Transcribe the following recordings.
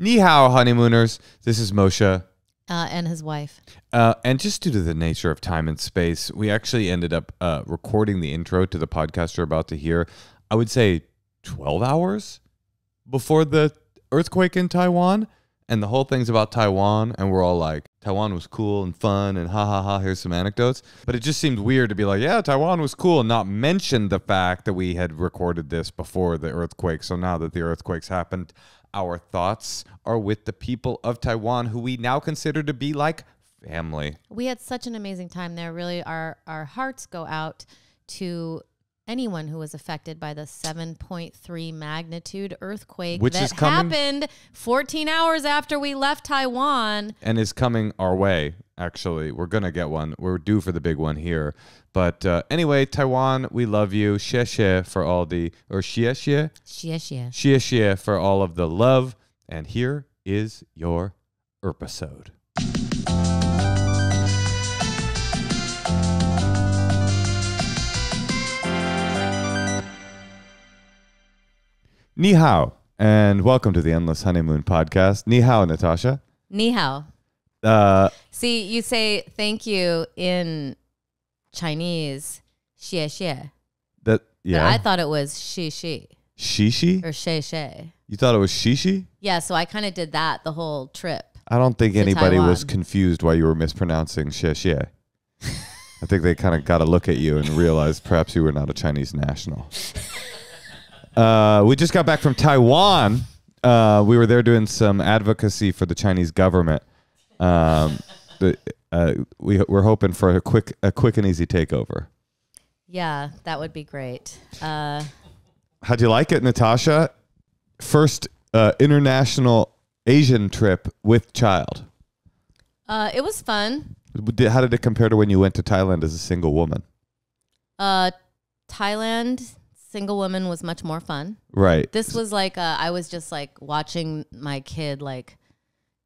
Ni hao, honeymooners. This is Moshe. And his wife. And just due to the nature of time and space, we actually ended up recording the intro to the podcast you're about to hear, I would say 12 hours before the earthquake in Taiwan. And the whole thing's about Taiwan, and we're all like, Taiwan was cool and fun, and ha ha ha, here's some anecdotes. But it just seemed weird to be like, yeah, Taiwan was cool, and not mention the fact that we had recorded this before the earthquake. So now that the earthquake's happened, our thoughts are with the people of Taiwan, who we now consider to be like family. We had such an amazing time there. Really, our hearts go out to anyone who was affected by the 7.3 magnitude earthquake that happened 14 hours after we left Taiwan. And is coming our way, actually. We're going to get one. We're due for the big one here. But anyway, Taiwan, we love you. Xie xie for all the... Or xie xie? Xie xie. Xie xie for all of the love. And here is your episode. Ni hao, and welcome to the Endless Honeymoon Podcast. Ni hao, Natasha. Ni hao. See, you say thank you in Chinese, xie xie. That, yeah. But I thought it was shi shi. Shi shi? Or she she. You thought it was shi shi? Yeah, so I kind of did that the whole trip. I don't think anybody was confused why you were mispronouncing xie xie. I think they kind of got a look at you and realized perhaps you were not a Chinese national. We just got back from Taiwan. We were there doing some advocacy for the Chinese government. We're hoping for a quick and easy takeover. Yeah, that would be great. How'd you like it, Natasha? First international Asian trip with child. It was fun. How did it compare to when you went to Thailand as a single woman? Thailand... Single woman was much more fun. Right. This was like, I was just like watching my kid, like,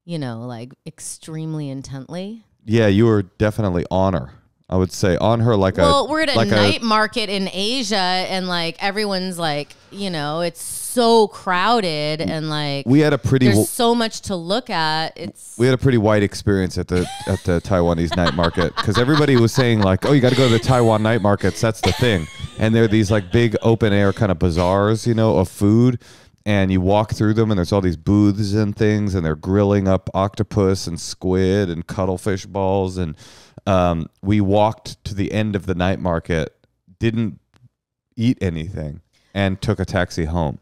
you know, like extremely intently. Yeah, you were definitely on her. I would say on her like a... Well, we're at a night market in Asia and like everyone's like, you know, it's so crowded and like... We had a pretty... There's so much to look at. It's... We had a pretty wide experience at the Taiwanese night market because everybody was saying like, oh, you got to go to the Taiwan night markets. That's the thing. And there are these like big open air kind of bazaars, you know, of food. And you walk through them and there's all these booths and things and they're grilling up octopus and squid and cuttlefish balls. And we walked to the end of the night market, didn't eat anything, and took a taxi home.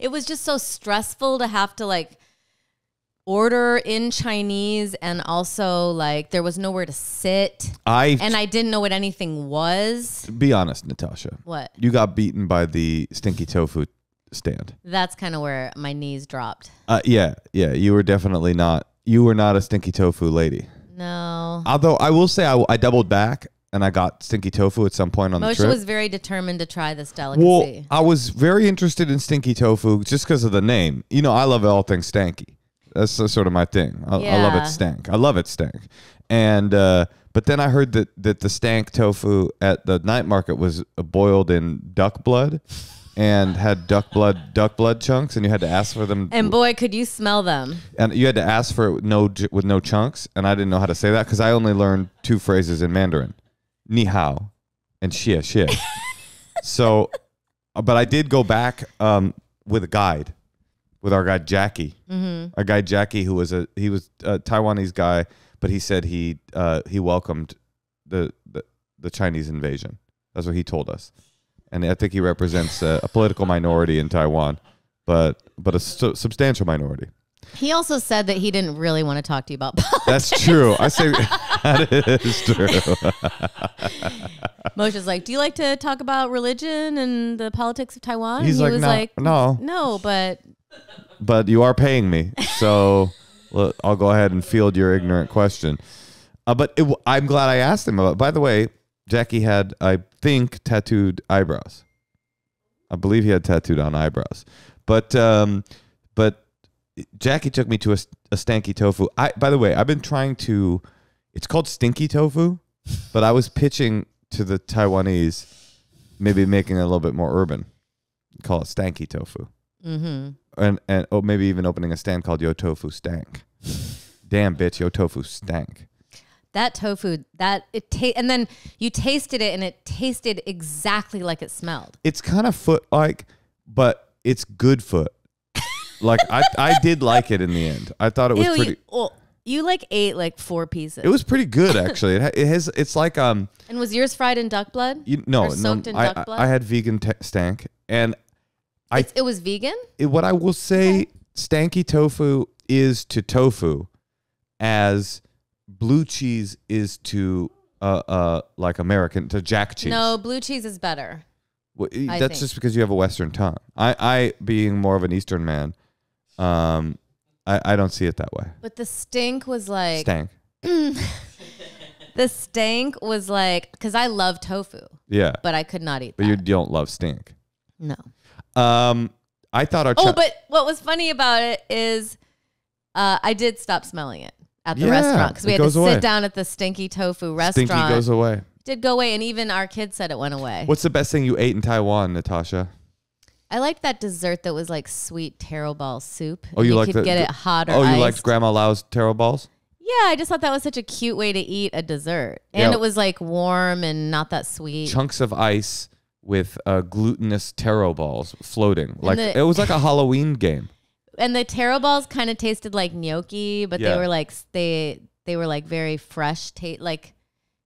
It was just so stressful to have to like order in Chinese and also like there was nowhere to sit. And I didn't know what anything was. Be honest, Natasha. What? You got beaten by the stinky tofu stand. That's kind of where my knees dropped. Yeah, you were definitely not. You were not a stinky tofu lady. No. Although I will say I doubled back and I got stinky tofu at some point on the trip. Moshe was very determined to try this delicacy. Well, I was very interested in stinky tofu just because of the name. You know, I love all things stanky. That's sort of my thing. I love it stank. I love it stank. And but then I heard that the stank tofu at the night market was boiled in duck blood. And had duck blood chunks, and you had to ask for them. And boy, could you smell them! And you had to ask for it with no chunks. And I didn't know how to say that because I only learned two phrases in Mandarin: ni hao and xie xie. So, but I did go back with a guide, with our guy Jackie, our guy Jackie, who was a Taiwanese guy, but he said he welcomed the Chinese invasion. That's what he told us. And I think he represents a political minority in Taiwan, but a substantial minority. He also said that he didn't really want to talk to you about politics. That's true. I say that is true. Moshe's like, do you like to talk about religion and the politics of Taiwan? He's like, no, but you are paying me, so look, I'll go ahead and field your ignorant question. I'm glad I asked him about. By the way, Jackie had, I think, tattooed eyebrows. I believe he had tattooed on eyebrows. But Jackie took me to a stanky tofu. By the way, I've been trying to... It's called stinky tofu, but I was pitching to the Taiwanese, maybe making it a little bit more urban. Call it stanky tofu. and oh, maybe even opening a stand called Yo Tofu Stank. Damn, bitch, Yo Tofu Stank. That tofu, that it tastes, and then you tasted it, and it tasted exactly like it smelled. It's kind of foot-like, but it's good foot. Like I did like it in the end. I thought it was pretty. You like ate like 4 pieces. It was pretty good actually. It has. It's like And was yours fried in duck blood? No, soaked in duck blood? I had vegan stank, and it was vegan. What I will say, okay. Stanky tofu is to tofu as blue cheese is to like American to jack cheese. No, blue cheese is better. Well, that's just because you have a Western tongue. I being more of an Eastern man. I don't see it that way. But the stink was like... Stank. The stink was like... Because I love tofu. Yeah. But I could not eat that. But you don't love stink. No. I thought our... Oh, but what was funny about it is I did stop smelling it at the restaurant. Because we had to sit down at the stinky tofu restaurant. Stinky goes away. It did go away. And even our kids said it went away. What's the best thing you ate in Taiwan, Natasha? I liked that dessert that was like sweet taro ball soup. Oh, you liked get it hot or iced. You liked Grandma Lau's taro balls? Yeah, I just thought that was such a cute way to eat a dessert. And it was like warm and not that sweet. Chunks of ice with glutinous taro balls floating. Like it was like a Halloween game. And the taro balls kind of tasted like gnocchi, but they were like they were like very fresh taste, like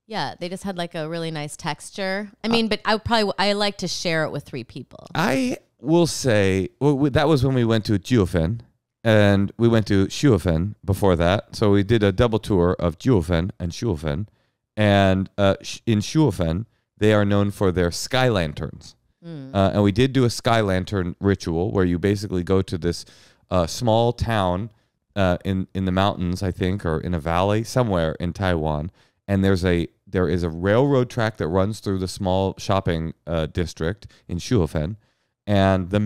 they just had like a really nice texture. I mean, but I like to share it with 3 people. We'll say that was when we went to Jiufen, and we went to Shifen before that. So we did a double tour of Jiufen and Shifen. And in Shifen, they are known for their sky lanterns. Mm. And we did do a sky lantern ritual where you basically go to this small town in the mountains, I think, or in a valley somewhere in Taiwan. And there is a railroad track that runs through the small shopping district in Shifen. And their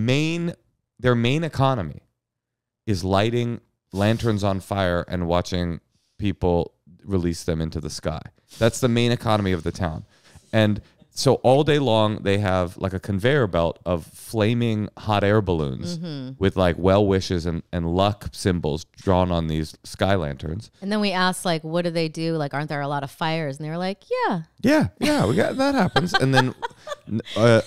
main economy is lighting lanterns on fire and watching people release them into the sky. That's the main economy of the town. And so all day long, they have like a conveyor belt of flaming hot air balloons with like well wishes and luck symbols drawn on these sky lanterns. And then we asked, like, what do they do? Like, aren't there a lot of fires? And they were like, yeah, we got that happens. And then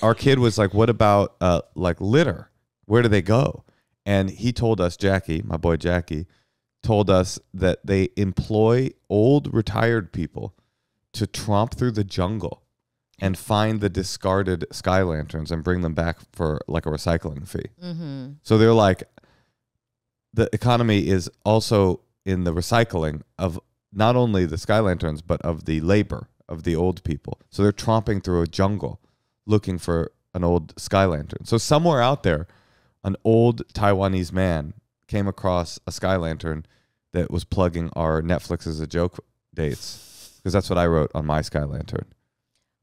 our kid was like, what about like litter? Where do they go? And he told us, Jackie, my boy Jackie, told us that they employ old retired people to tromp through the jungle and find the discarded sky lanterns and bring them back for like a recycling fee. So they're like, the economy is also in the recycling of not only the sky lanterns, but of the labor of the old people. So they're tromping through a jungle looking for an old sky lantern. So somewhere out there, an old Taiwanese man came across a sky lantern that was plugging our Netflix as a joke dates, because that's what I wrote on my sky lantern.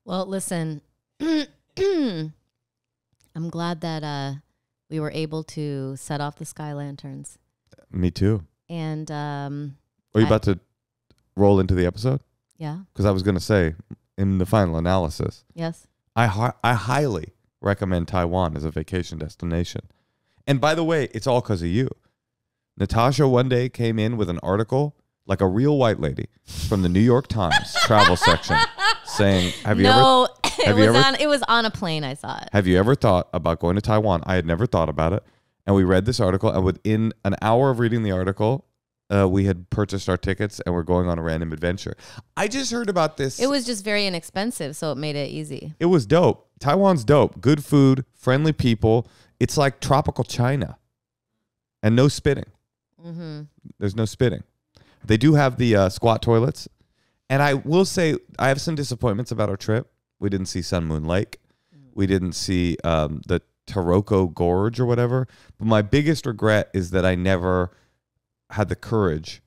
Well, listen, I'm glad that we were able to set off the sky lanterns. Me too. And are you about to roll into the episode? Yeah. Because I was going to say, in the final analysis, yes, I highly recommend Taiwan as a vacation destination. And by the way, it's all because of you. Natasha one day came in with an article, like a real white lady, from the New York Times travel section. Saying, it was on a plane. I saw it. Have you ever thought about going to Taiwan? I had never thought about it. And we read this article, and within an hour of reading the article, we had purchased our tickets and we're going on a random adventure. I just heard about this. It was just very inexpensive, so it made it easy. It was dope. Taiwan's dope. Good food, friendly people. It's like tropical China, and no spitting. There's no spitting. They do have the squat toilets. And I will say, I have some disappointments about our trip. We didn't see Sun Moon Lake. We didn't see the Taroko Gorge or whatever. But my biggest regret is that I never had the courage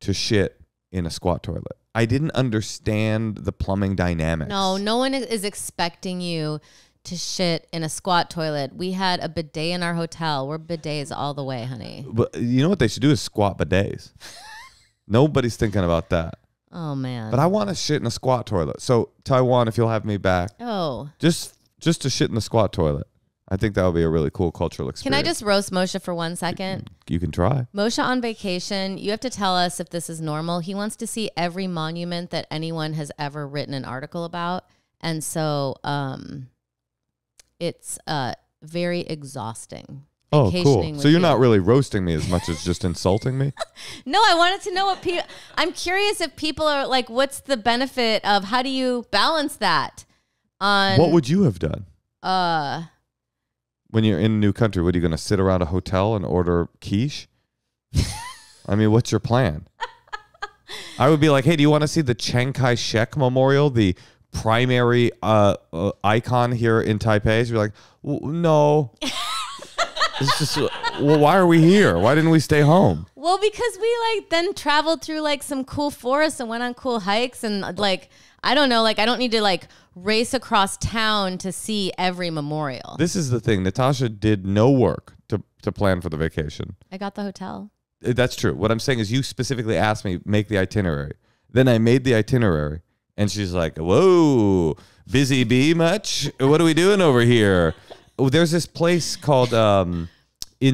to shit in a squat toilet. I didn't understand the plumbing dynamics. No one is expecting you to shit in a squat toilet. We had a bidet in our hotel. We're bidets all the way, honey. But you know what they should do is squat bidets. Nobody's thinking about that. Oh, man. But I want to shit in a squat toilet. So, Taiwan, if you'll have me back. Oh. Just to shit in the squat toilet. I think that would be a really cool cultural experience. Can I just roast Moshe for 1 second? You can try. Moshe on vacation, you have to tell us if this is normal. He wants to see every monument that anyone has ever written an article about. And so it's very exhausting. Oh, cool. So you're not really roasting me as much as just insulting me? No, I wanted to know what people... I'm curious if people are like, what's the benefit of... How do you balance that? On what would you have done? When you're in a new country, what are you going to sit around a hotel and order quiche? I mean, what's your plan? I would be like, hey, do you want to see the Chiang Kai-shek Memorial, the primary icon here in Taipei? So you're like, no. It's just, well, why are we here? Why didn't we stay home? Well, because we like then traveled through like some cool forests and went on cool hikes and like... I don't know. Like, I don't need to like race across town to see every memorial. This is the thing. Natasha did no work to plan for the vacation. I got the hotel. That's true. What I'm saying is you specifically asked me, make the itinerary. Then I made the itinerary. And she's like, whoa, busy bee much? What are we doing over here? Oh, there's this place called, in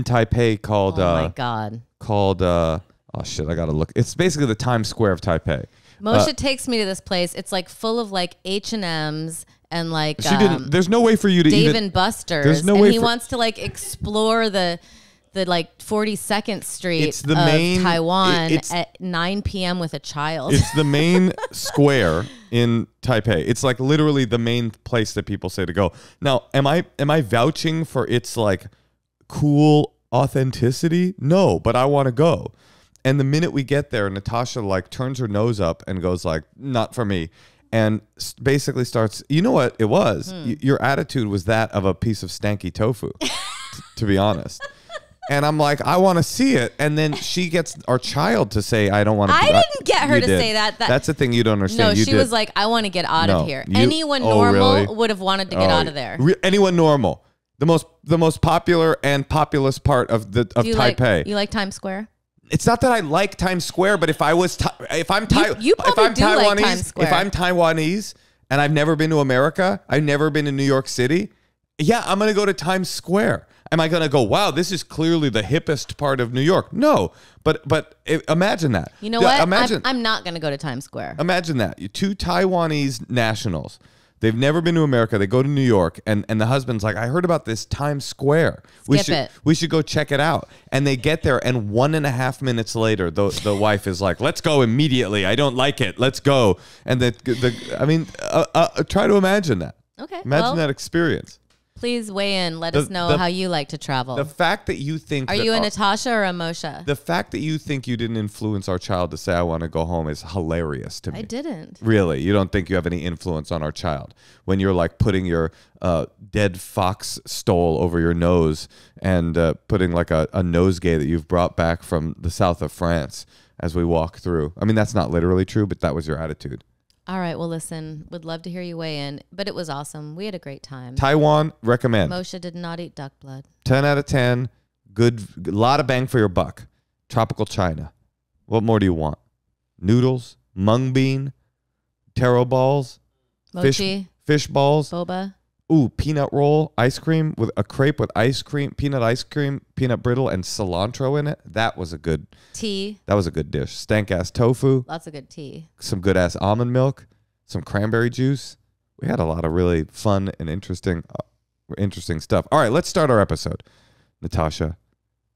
Taipei called, oh my God. Called, oh shit, I got to look. It's basically the Times Square of Taipei. Moshe takes me to this place. It's like full of like H&M's and like there's no way for you to Dave even, and Buster's. There's no and way he wants to like explore the like 42nd Street it's the of main, Taiwan at 9 p.m. with a child. It's the main square in Taipei. It's like literally the main place that people say to go. Now, am I vouching for its like cool authenticity? No, but I want to go. And the minute we get there, Natasha like turns her nose up and goes like, not for me. And basically starts, you know what it was? Your attitude was that of a piece of stanky tofu, to be honest. And I'm like, I want to see it. And then she gets our child to say, I don't want to. I didn't get her to say that. That's the thing you don't understand. No, she was like, I want to get out of here. Anyone normal would have wanted to get out of there. Anyone normal. The most popular and populous part of Taipei. You like Times Square? It's not that I like Times Square, but if I'm Taiwanese and I've never been to America, I've never been to New York City, yeah, I'm going to go to Times Square. Am I going to go, wow, this is clearly the hippest part of New York? No, but imagine that. You know what? Imagine, I'm not going to go to Times Square. Imagine that. You two Taiwanese nationals. They've never been to America. They go to New York, and the husband's like, I heard about this Times Square. We should go check it out. And they get there, and 1.5 minutes later, the wife is like, let's go immediately. I don't like it. Let's go. And try to imagine that. Okay. Imagine that experience. Please weigh in. Let us know how you like to travel. The fact that you think... Are you a Natasha or a Moshe? The fact that you think you didn't influence our child to say, I want to go home is hilarious to me. I didn't. Really? You don't think you have any influence on our child? When you're like putting your dead fox stole over your nose and putting like a nosegay that you've brought back from the south of France as we walk through. I mean, that's not literally true, but that was your attitude. All right. Well, listen, would love to hear you weigh in, but it was awesome. We had a great time. Taiwan, recommend. Moshe did not eat duck blood. 10 out of 10. Good. Lot of bang for your buck. Tropical China. What more do you want? Noodles, mung bean, taro balls, mochi, fish balls, boba. Ooh, peanut roll, ice cream with a crepe with ice cream, peanut brittle, and cilantro in it. That was a good tea. That was a good dish. Stank ass tofu. Lots of good tea. Some good ass almond milk. Some cranberry juice. We had a lot of really fun and interesting stuff. All right, let's start our episode. Natasha,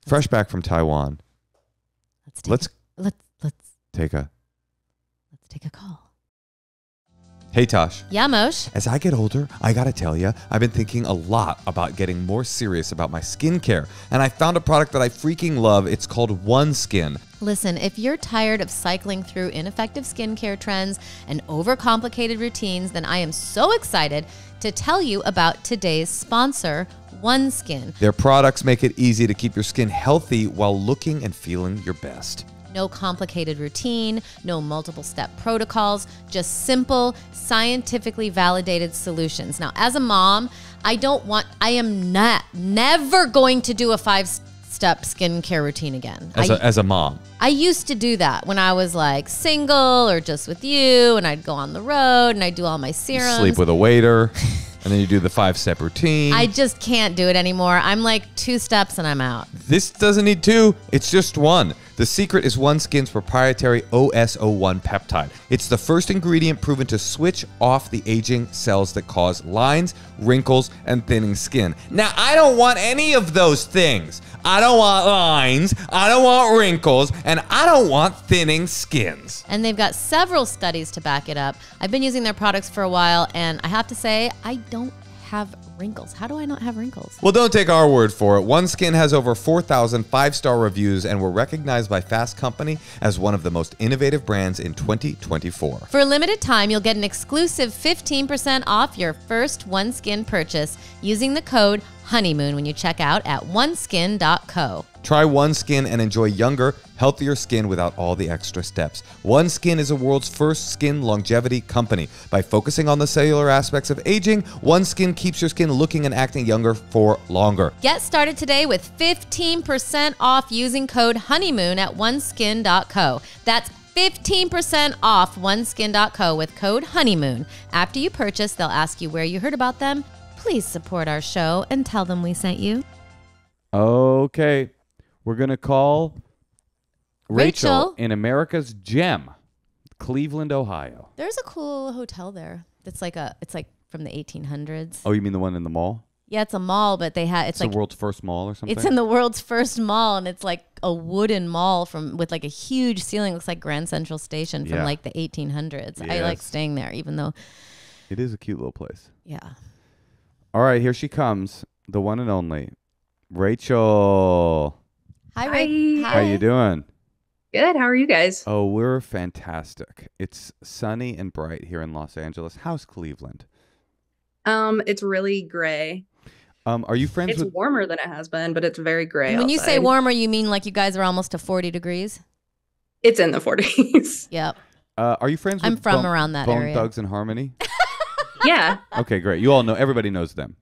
fresh back from Taiwan. Let's take a call. Hey, Tosh. Yeah, Moshe? As I get older, I gotta tell you, I've been thinking a lot about getting more serious about my skincare, and I found a product that I freaking love. It's called OneSkin. Listen, if you're tired of cycling through ineffective skincare trends and overcomplicated routines, then I am so excited to tell you about today's sponsor, OneSkin. Their products make it easy to keep your skin healthy while looking and feeling your best. No complicated routine, no multiple step protocols, just simple, scientifically validated solutions. Now, as a mom, I am never going to do a 5-step skincare routine again. As a mom. I used to do that when I was like single or just with you, and I'd go on the road and I'd do all my serums. Sleep with a waiter. And then you do the 5-step routine. I just can't do it anymore. I'm like 2 steps and I'm out. This doesn't need 2. It's just 1. The secret is OneSkin's proprietary OS01 peptide. It's the first ingredient proven to switch off the aging cells that cause lines, wrinkles, and thinning skin. Now, I don't want any of those things. I don't want lines, I don't want wrinkles, and I don't want thinning skins. And they've got several studies to back it up. I've been using their products for a while, and I have to say, I don't have wrinkles. How do I not have wrinkles? Well, don't take our word for it. OneSkin has over 4,000 five-star reviews and were recognized by Fast Company as one of the most innovative brands in 2024. For a limited time, you'll get an exclusive 15% off your first OneSkin purchase using the code HONEYMOON when you check out at oneskin.co. Try OneSkin and enjoy younger, healthier skin without all the extra steps. OneSkin is the world's first skin longevity company. By focusing on the cellular aspects of aging, OneSkin keeps your skin looking and acting younger for longer. Get started today with 15% off using code HONEYMOON at oneskin.co. That's 15% off oneskin.co with code HONEYMOON. After you purchase, they'll ask you where you heard about them. Please support our show and tell them we sent you. Okay. We're going to call Rachel in America's Gem, Cleveland, Ohio. There's a cool hotel there. That's like a, it's like from the 1800s. Oh, you mean the one in the mall? Yeah, it's a mall, but they had, it's like the world's first mall or something. It's in the world's first mall, and it's like a wooden mall from with like a huge ceiling. It looks like Grand Central Station from like the 1800s. Yes. I like staying there, even though it is a cute little place. Yeah. All right, here she comes, the one and only Rachel. Hi, Rachel. How you doing? Good. How are you guys? Oh, we're fantastic. It's sunny and bright here in Los Angeles. How's Cleveland? It's really gray. Are you friends with... It's warmer than it has been, but it's very gray outside. When you say warmer, you mean like you guys are almost to 40 degrees? It's in the 40s. Yep. Are you friends with... I'm from around that area. Bone Thugs-N-Harmony? Yeah. Okay, great. You all know, everybody knows them.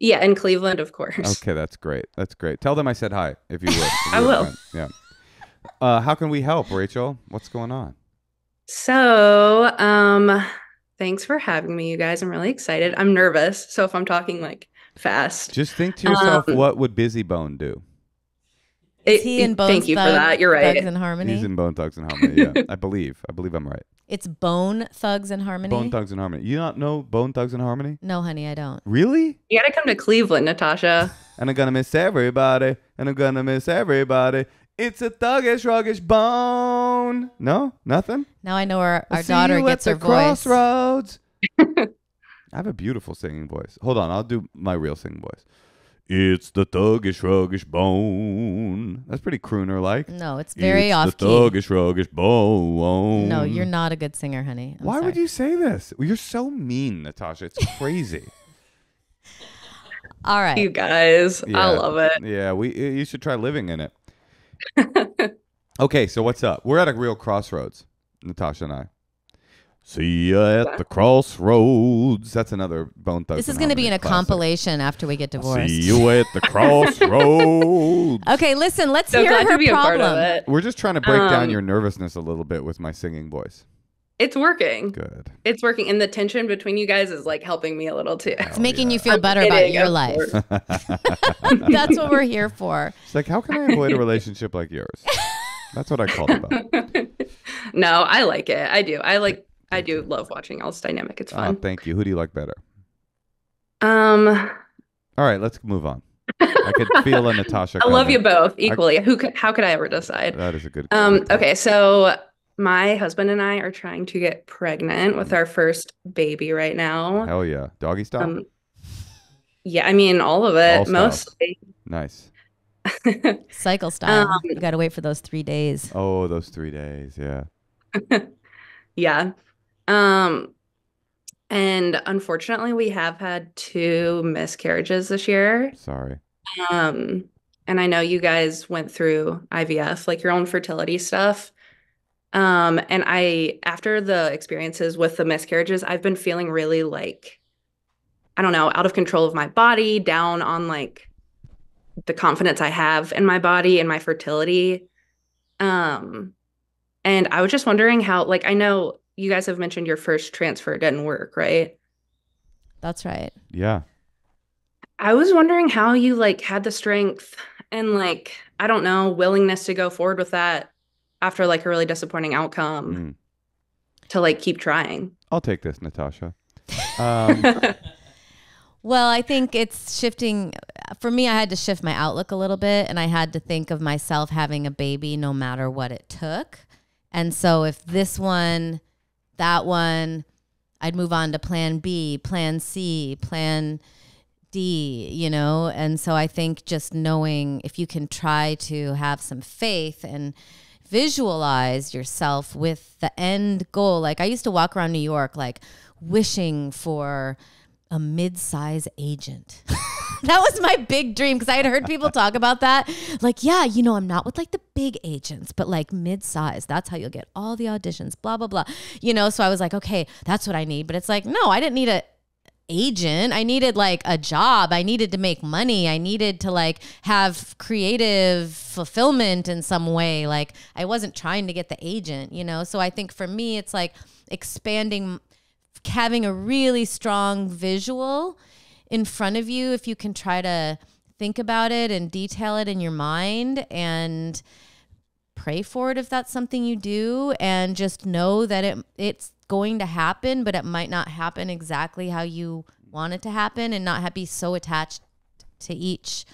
Yeah, in Cleveland, of course. Okay, that's great. That's great. Tell them I said hi, if you will. I will. Yeah. How can we help, Rachel? What's going on? So, thanks for having me, you guys. I'm really excited. I'm nervous, so if I'm talking like fast, just think to yourself, what would Busybone do? Is he in Bone Thugs? Thank you for that. You're right. Thugs and Harmony. He's in Bone Thugs-N-Harmony. Yeah, I believe I'm right. It's Bone Thugs-N-Harmony. Bone Thugs-N-Harmony. You not know Bone Thugs-N-Harmony? No, honey, I don't. Really? You gotta come to Cleveland, Natasha. And I'm gonna miss everybody. And I'm gonna miss everybody. It's a thuggish, ruggish bone. No, nothing. Now I know where our daughter gets her voice. Crossroads. I have a beautiful singing voice. Hold on, I'll do my real singing voice. It's the thuggish, ruggish bone. That's pretty crooner-like. No, it's very off-key. It's the thuggish, ruggish bone. No, you're not a good singer, honey. Why would you say this? You're so mean, Natasha. It's crazy. All right, you guys. Yeah, I love it. Yeah, you should try living in it. Okay, so what's up? We're at a real crossroads, Natasha and I. See ya at the crossroads. That's another Bone Thugs. This is going to be in a compilation after we get divorced. See you at the crossroads. Okay, listen, let's hear her problem. We're just trying to break down your nervousness a little bit with my singing voice. It's working. Good. It's working. And the tension between you guys is like helping me a little too. It's making you feel better about your life. That's what we're here for. It's like, how can I avoid a relationship like yours? That's what I called about. No, I like it. I do. I do love watching All's Dynamic. It's fun. Oh, thank you. Who do you like better? All right, let's move on. I could feel a Natasha comment. I love you both equally. How could I ever decide? That is a good question. Okay, so my husband and I are trying to get pregnant with our first baby right now. Hell yeah. Doggy style? Yeah, I mean, all of it, mostly. Nice. Cycle style. You got to wait for those 3 days. Oh, those 3 days. Yeah. Yeah. And unfortunately, we have had 2 miscarriages this year. Sorry. And I know you guys went through IVF, like your own fertility stuff. And after the experiences with the miscarriages, I've been feeling really like, I don't know, out of control of my body, down on like the confidence I have in my body and my fertility. And I was just wondering how, like, I know you guys have mentioned your first transfer didn't work, right? That's right. Yeah. I was wondering how you like had the strength and like, I don't know, willingness to go forward with that after like a really disappointing outcome to like keep trying. I'll take this, Natasha. Well, I think it's shifting. For me, I had to shift my outlook a little bit, and I had to think of myself having a baby no matter what it took. And so if this one, that one, I'd move on to plan B, plan C, plan D, you know? And so I think just knowing if you can try to have some faith and visualize yourself with the end goal. Like I used to walk around New York, like wishing for a mid-size agent. That was my big dream, because I had heard people talk about that. Like, yeah, you know, I'm not with like the big agents, but like mid-size, that's how you'll get all the auditions, blah, blah, blah. You know, so I was like, okay, that's what I need. But it's like, no, I didn't need a agent. I needed like a job. I needed to make money. I needed to like have creative fulfillment in some way. Like I wasn't trying to get the agent, you know? So I think for me, it's like expanding, having a really strong visual in front of you. If you can try to think about it and detail it in your mind and pray for it, if that's something you do, and just know that it's going to happen, but it might not happen exactly how you want it to happen, and not be so attached to each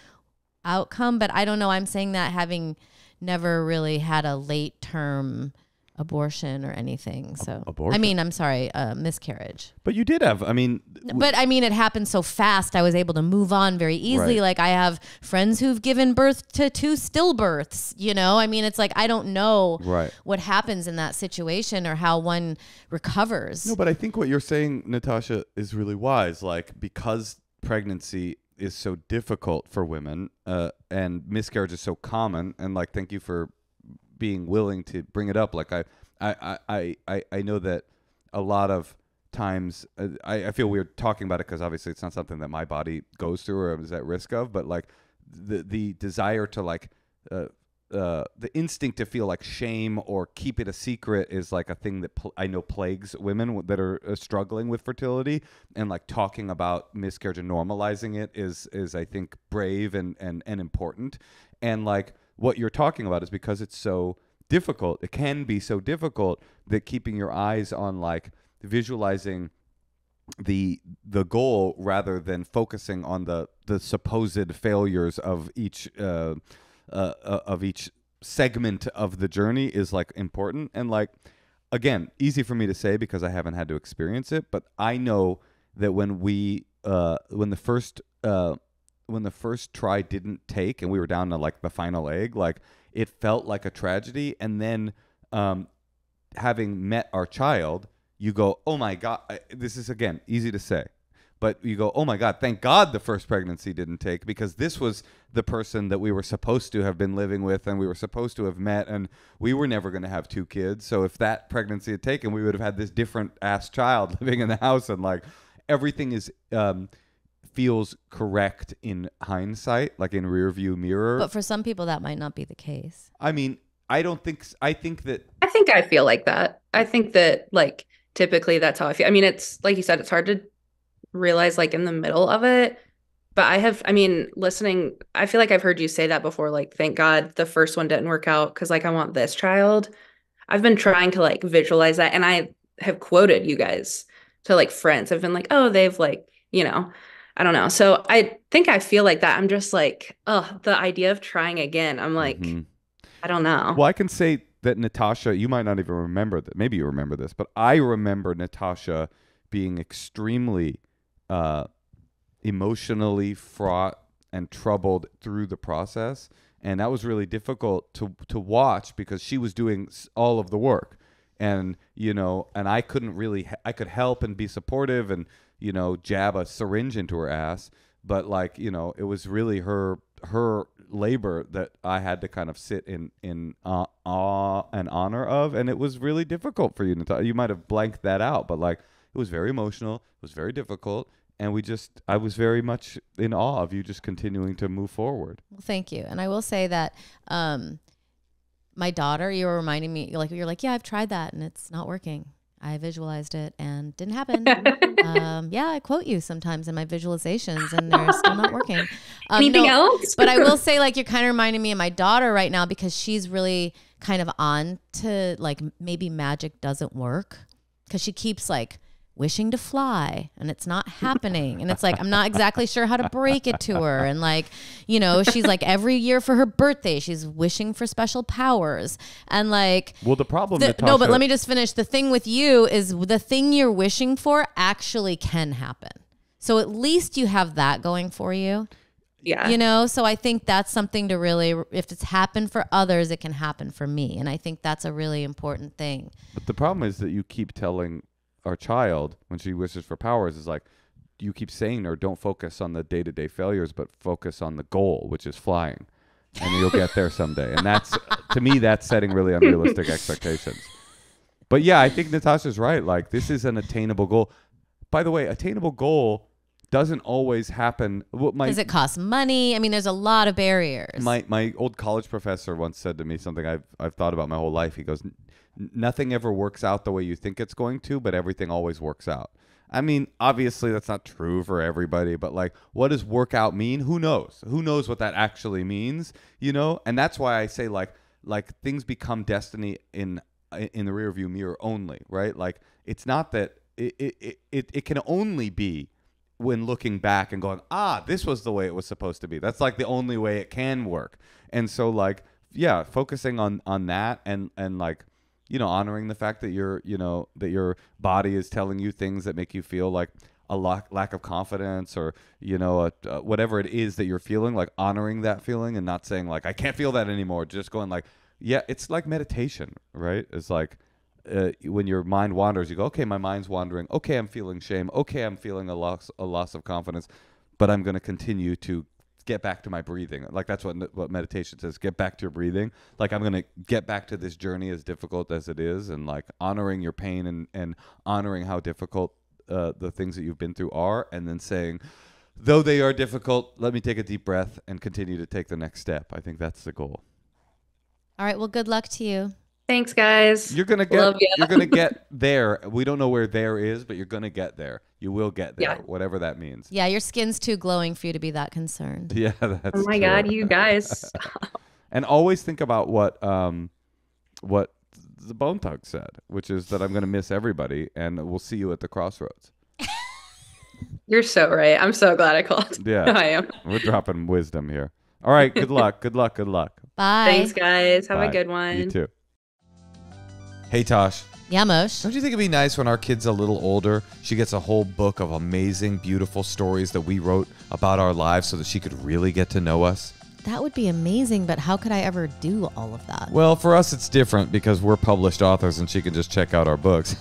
outcome. But I don't know, I'm saying that having never really had a late term abortion or anything. So abortion. I mean, I'm sorry, miscarriage. But you did have, I mean. But I mean, it happened so fast. I was able to move on very easily. Right. Like I have friends who've given birth to 2 stillbirths, you know? I mean, it's like, I don't know what happens in that situation or how one recovers. No, but I think what you're saying, Natasha, is really wise. Like, because pregnancy is so difficult for women and miscarriage is so common, and like, thank you for being willing to bring it up. Like I know that a lot of times I feel weird talking about it, because obviously it's not something that my body goes through or is at risk of, but like the desire to like the instinct to feel like shame or keep it a secret is like a thing that I know plagues women that are struggling with fertility, and like talking about miscarriage and normalizing it is I think brave and important. And like what you're talking about is, because it's so difficult, it can be so difficult, that keeping your eyes on like visualizing the goal rather than focusing on the supposed failures of each segment of the journey is like important. And like, again, easy for me to say because I haven't had to experience it, but I know that when we when the first try didn't take and we were down to like the final egg, like it felt like a tragedy. And then having met our child, you go, oh my God, this is again, easy to say, but you go, oh my God, thank God the first pregnancy didn't take, because this was the person that we were supposed to have been living with and we were supposed to have met, and we were never going to have 2 kids. So if that pregnancy had taken, we would have had this different ass child living in the house. And like everything is, feels correct in hindsight, like in rear view mirror. But for some people that might not be the case. I mean, I think I feel like that. I think that like typically that's how I feel. I mean, it's like you said, it's hard to realize like in the middle of it, but I feel like I've heard you say that before. Like, thank God the first one didn't work out, 'cause like I want this child. I've been trying to like visualize that. And I have quoted you guys to like friends. I've been like, oh, they've like, you know, I don't know. So I think I feel like that. I'm just like, oh, the idea of trying again. I'm like, I don't know. Well, I can say that Natasha, you might not even remember that. Maybe you remember this, but I remember Natasha being extremely emotionally fraught and troubled through the process. And that was really difficult to watch, because she was doing all of the work, and, you know, and I couldn't really, I could help and be supportive and, you know, jab a syringe into her ass, but like, you know, it was really her labor that I had to kind of sit in awe and honor of. And it was really difficult for you, Natasha. You might have blanked that out, but like, it was very emotional, it was very difficult, and I was very much in awe of you just continuing to move forward. Well, thank you. And I will say that my daughter, you were reminding me, like, you're like, yeah, I've tried that and it's not working. I visualized it and didn't happen. I quote you sometimes in my visualizations and they're still not working. Anything else? But I will say, like, you're kind of reminding me of my daughter right now, because she's really kind of on to, like, maybe magic doesn't work, because she keeps, like, wishing to fly and it's not happening. And it's like, I'm not exactly sure how to break it to her. And, like, you know, she's like, every year for her birthday, she's wishing for special powers. And, like, well, the problem, Natasha, no, but let me just finish. The thing with you is the thing you're wishing for actually can happen. So at least you have that going for you. Yeah. You know, so I think that's something to really, if it's happened for others, it can happen for me. And I think that's a really important thing. But the problem is that you keep telling our child, when she wishes for powers, is like, you keep saying to her, don't focus on the day-to-day failures, but focus on the goal, which is flying, and you'll get there someday. And that's, to me, that's setting really unrealistic expectations. But yeah, I think Natasha's right. Like, this is an attainable goal. By the way, attainable goal doesn't always happen. Does it cost money? I mean, there's a lot of barriers. My old college professor once said to me something I've thought about my whole life. He goes, nothing ever works out the way you think it's going to, but everything always works out. I mean, obviously that's not true for everybody, but, like, what does work out mean? Who knows? Who knows what that actually means, you know? And that's why I say, like things become destiny in the rearview mirror only, right? Like, it's not that it can only be when looking back and going, ah, this was the way it was supposed to be. That's, like, the only way it can work. And so, like, yeah, focusing on that and like, you know, honoring the fact that your body is telling you things that make you feel like a lack of confidence, or, you know, whatever it is that you're feeling, like, honoring that feeling and not saying, like, I can't feel that anymore. Just going, like, yeah, it's like meditation, right? It's like, when your mind wanders, you go, okay, my mind's wandering. Okay, I'm feeling shame. Okay, I'm feeling a loss of confidence, but I'm going to continue to get back to my breathing. Like, that's what meditation says, get back to your breathing. Like, I'm going to get back to this journey, as difficult as it is, and, like, honoring your pain and honoring how difficult the things that you've been through are, and then saying, though they are difficult, let me take a deep breath and continue to take the next step. I think that's the goal. All right. Well, good luck to you. Thanks, guys. You're gonna get there. We don't know where there is, but you're gonna get there. You will get there, yeah. Whatever that means. Yeah, your skin's too glowing for you to be that concerned. Yeah, that's. Oh my God, you guys. And always think about what the Bone Thug said, which is that I'm gonna miss everybody, and we'll see you at the crossroads. You're so right. I'm so glad I called. Yeah, I am. We're dropping wisdom here. All right. Good luck. Good luck. Good luck. Bye. Thanks, guys. Have a good one. You too. Hey, Tosh. Yeah, Moshe. Don't you think it'd be nice when our kid's a little older, she gets a whole book of amazing, beautiful stories that we wrote about our lives so that she could really get to know us? That would be amazing, but how could I ever do all of that? Well, for us, it's different because we're published authors and she can just check out our books.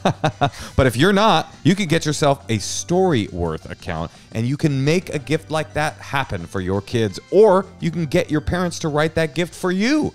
But if you're not, you can get yourself a StoryWorth account and you can make a gift like that happen for your kids, or you can get your parents to write that gift for you.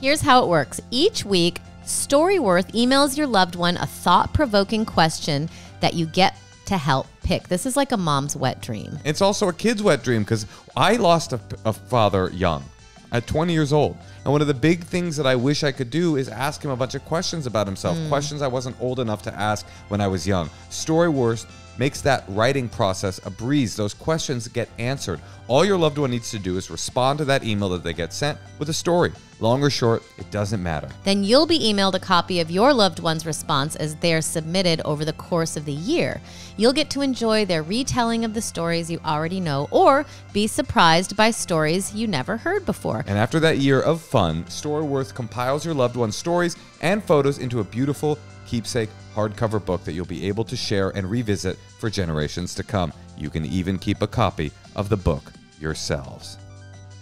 Here's how it works. Each week, StoryWorth emails your loved one a thought-provoking question that you get to help pick. This is like a mom's wet dream. It's also a kid's wet dream, because I lost a father young, at 20 years old. And one of the big things that I wish I could do is ask him a bunch of questions about himself, questions I wasn't old enough to ask when I was young. StoryWorth makes that writing process a breeze. Those questions get answered. All your loved one needs to do is respond to that email that they get sent with a story. Long or short, it doesn't matter. Then you'll be emailed a copy of your loved one's response as they're submitted over the course of the year. You'll get to enjoy their retelling of the stories you already know, or be surprised by stories you never heard before. And after that year of fun, StoryWorth compiles your loved one's stories and photos into a beautiful keepsake hardcover book that you'll be able to share and revisit for generations to come. You can even keep a copy of the book yourselves.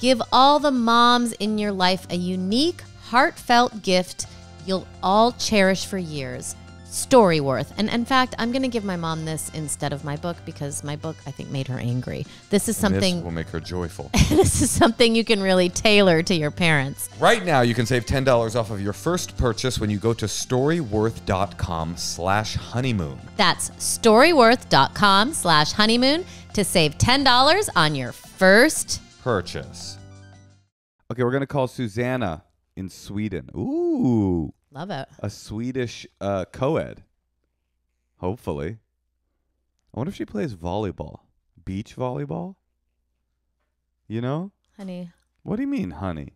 Give all the moms in your life a unique, heartfelt gift you'll all cherish for years. StoryWorth. And in fact, I'm going to give my mom this instead of my book, because my book, I think, made her angry. This is something... This will make her joyful. This is something you can really tailor to your parents. Right now, you can save $10 off of your first purchase when you go to storyworth.com/honeymoon. That's storyworth.com/honeymoon to save $10 on your first purchase. Okay, we're going to call Susanna in Sweden. Ooh. Love it. A Swedish co-ed Hopefully. I wonder if she plays volleyball. Beach volleyball? You know? Honey. What do you mean, honey?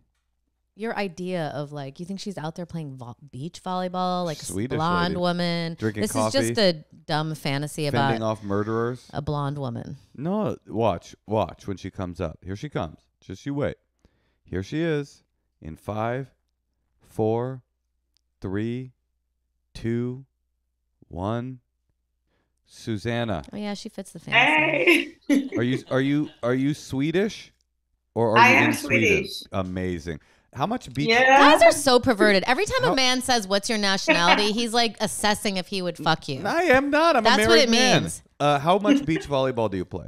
Your idea of, like, you think she's out there playing beach volleyball, like Swedish a blonde lady. Woman. Drinking this coffee. This is just a dumb fantasy about... fending off murderers. A blonde woman. No, watch when she comes up. Here she comes. Just you wait. Here she is in 5, 4, 3, 2, 1... Susanna. Oh yeah, she fits the fantasy. Hey. Are you Swedish? Or are you in Swedish? Amazing. How much beach? Yeah. Guys are so perverted. Every time a man says, "What's your nationality?" he's like assessing if he would fuck you. I am not. I'm a married man. That's what it means. How much beach volleyball do you play?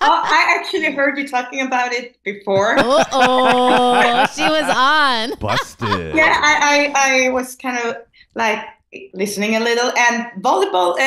I actually heard you talking about it before. Oh, she was on. Busted. Yeah, I was kind of like listening a little. And volleyball,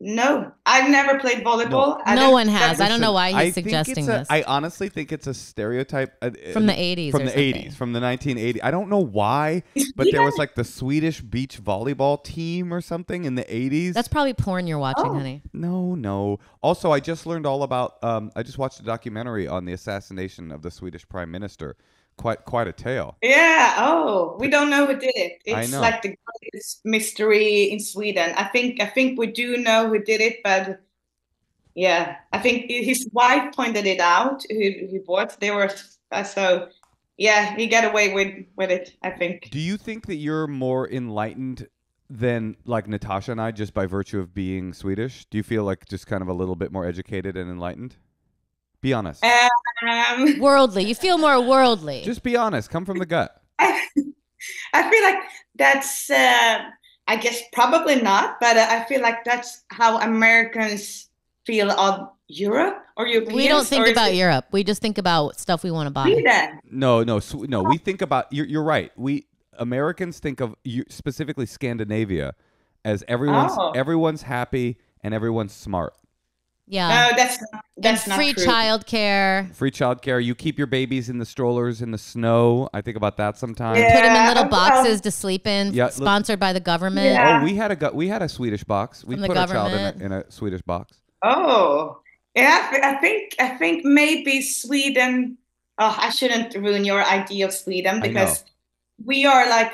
no, I've never played volleyball. No one has. I don't know why he's suggesting this. I honestly think it's a stereotype. From the 80s. From the 80s. From the 1980s. I don't know why, but there was like the Swedish beach volleyball team or something in the 80s. That's probably porn you're watching, honey. No. Also, I just learned all about, I just watched a documentary on the assassination of the Swedish prime minister. Quite a tale. Yeah. Oh, we don't know who did it. It's like the greatest mystery in Sweden. I think we do know who did it, but yeah, I think his wife pointed it out. Who bought? They were so. Yeah, he got away with it. I think. Do you think that you're more enlightened than like Natasha and I just by virtue of being Swedish? Do you feel like just kind of a little bit more educated and enlightened? Be honest. Worldly. You feel more worldly. Just be honest. Come from the gut. I feel like that's, I guess probably not, but I feel like that's how Americans feel of Europe or Europeans. We don't think about Europe. We just think about stuff we want to buy. No. We think about, you're right. We Americans think of specifically Scandinavia as everyone's happy and everyone's smart. Yeah. No, that's not true. Free childcare. You keep your babies in the strollers in the snow. I think about that sometimes. Yeah. Put them in little boxes to sleep in. Yeah, sponsored by the government. Yeah. Oh, we had a Swedish box. We put a child in a Swedish box. Oh, yeah. I think maybe Sweden. Oh, I shouldn't ruin your idea of Sweden because we are like.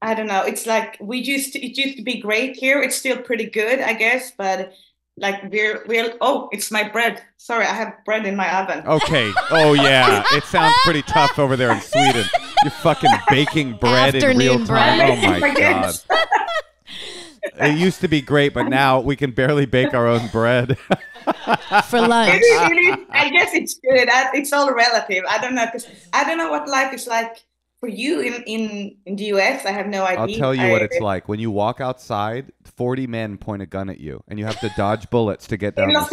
I don't know. It's like it used to be great here. It's still pretty good, I guess, but. Like we're it's my bread. Sorry, I have bread in my oven. Okay. Oh yeah. It sounds pretty tough over there in Sweden. You're fucking baking bread afternoon in real time. Bread. Oh my god. It used to be great, but now we can barely bake our own bread. For lunch. I guess it's good. It's all relative. I don't know because I don't know what life is like for you in the US. I have no idea. I'll tell you what it's like. When you walk outside, 40 men point a gun at you, and you have to dodge bullets to get down the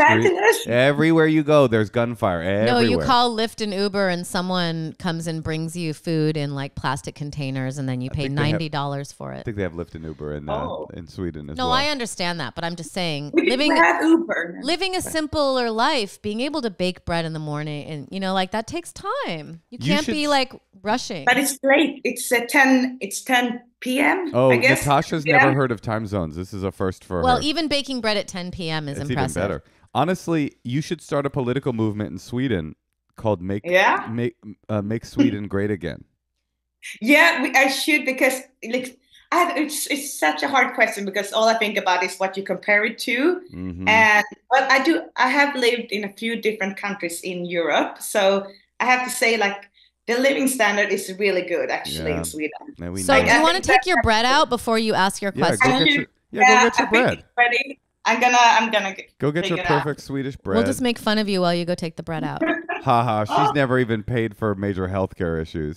street. Everywhere you go, there's gunfire. Everywhere. No, you call Lyft and Uber, and someone comes and brings you food in like plastic containers, and then you pay $90 for it. I think they have Lyft and Uber in Sweden as well. No, I understand that, but I'm just saying, living a simpler life, being able to bake bread in the morning, and you know, like that takes time. You can't be like rushing. But it's great. It's 10. It's 10 p.m. Oh, I guess. Natasha's never heard of time zones. This is a first for her. Well, even baking bread at 10 p.m. is impressive. Even better. Honestly, you should start a political movement in Sweden called Make Sweden Great Again. Yeah, I should because like it's such a hard question because all I think about is what you compare it to. Mm-hmm. And but I have lived in a few different countries in Europe, so I have to say like. The living standard is really good, actually, in Sweden. Yeah, so do you want to take your bread out before you ask your question? Go get your bread. Ready. I'm gonna go get your perfect Swedish bread. We'll just make fun of you while you go take the bread out. Haha, she's never even paid for major healthcare issues.